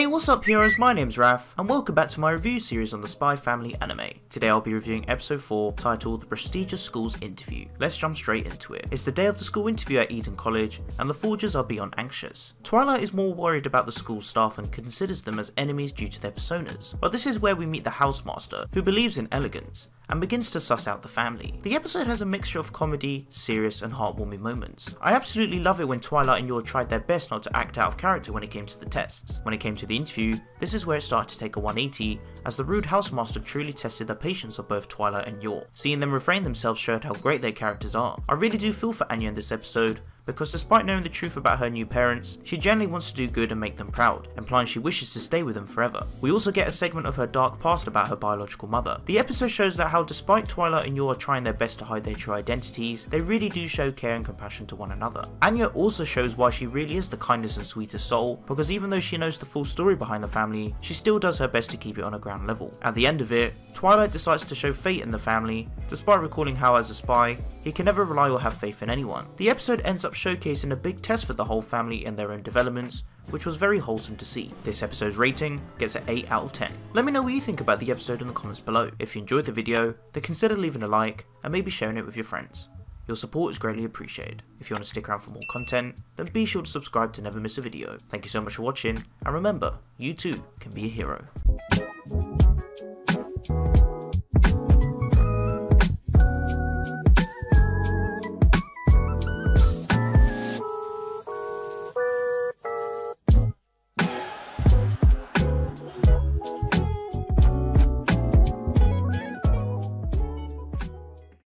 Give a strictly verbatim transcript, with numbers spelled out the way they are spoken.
Hey, what's up heroes, my name's Raph, and welcome back to my review series on the S P Y x Family anime. Today I'll be reviewing episode four, titled The Prestigious School's Interview. Let's jump straight into it. It's the day of the school interview at Eden College, and the Forgers are beyond anxious. Twilight is more worried about the school staff and considers them as enemies due to their personas, but this is where we meet the housemaster, who believes in elegance, and begins to suss out the family. The episode has a mixture of comedy, serious and heartwarming moments. I absolutely love it when Twilight and Yor tried their best not to act out of character when it came to the tests. When it came to the interview, this is where it started to take a one eighty, as the rude housemaster truly tested the patience of both Twilight and Yor. Seeing them refrain themselves showed how great their characters are. I really do feel for Anya in this episode, because despite knowing the truth about her new parents, she generally wants to do good and make them proud, implying she wishes to stay with them forever. We also get a segment of her dark past about her biological mother. The episode shows that how despite Twilight and Yor trying their best to hide their true identities, they really do show care and compassion to one another. Anya also shows why she really is the kindest and sweetest soul, because even though she knows the full story behind the family, she still does her best to keep it on a ground level. At the end of it, Twilight decides to show faith in the family, despite recalling how as a spy, he can never rely or have faith in anyone. The episode ends up showcasing a big test for the whole family and their own developments, which was very wholesome to see. This episode's rating gets an eight out of ten. Let me know what you think about the episode in the comments below. If you enjoyed the video, then consider leaving a like and maybe sharing it with your friends. Your support is greatly appreciated. If you want to stick around for more content, then be sure to subscribe to never miss a video. Thank you so much for watching, and remember, you too can be a hero.